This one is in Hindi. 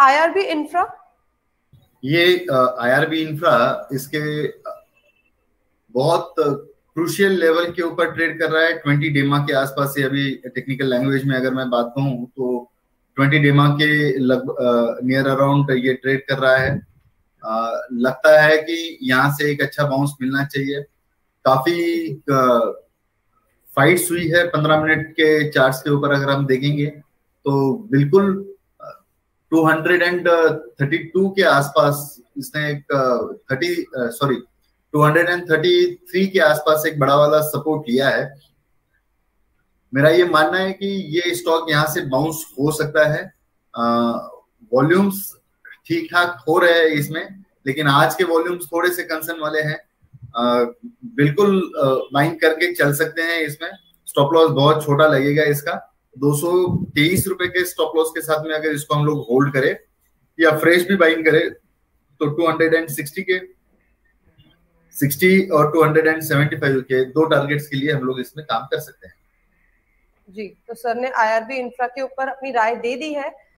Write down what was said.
आईआरबी इंफ्रा, ये आईआरबी इंफ्रा इसके बहुत क्रूशियल लेवल के ऊपर ट्रेड कर रहा है। 20 डेमा के आसपास से, अभी टेक्निकल लैंग्वेज में अगर मैं बात कहूँ तो 20 डेमा के नियर अराउंड ये ट्रेड कर रहा है। लगता है कि यहाँ से एक अच्छा बाउंस मिलना चाहिए। काफी फाइट्स हुई है 15 मिनट के चार्ट्स के ऊपर। अगर हम देखेंगे तो बिल्कुल 232 के आसपास इसने एक 233 के आसपास एक बड़ा वाला सपोर्ट लिया है। मेरा ये मानना है कि ये स्टॉक यहाँ से बाउंस हो सकता है। वॉल्यूम्स ठीक ठाक हो रहे हैं इसमें, लेकिन आज के वॉल्यूम्स थोड़े से कंसर्न वाले हैं। बिल्कुल बाइंग करके चल सकते हैं। इसमें स्टॉप लॉस बहुत छोटा लगेगा इसका, 223 रुपए के स्टॉप लॉस के साथ में अगर इसको हम लोग होल्ड करें या फ्रेश भी बाइंग करें तो 260 के 60 और 275 के दो टारगेट्स के लिए हम लोग इसमें काम कर सकते हैं। जी, तो सर ने आईआरबी इंफ्रा के ऊपर अपनी राय दे दी है।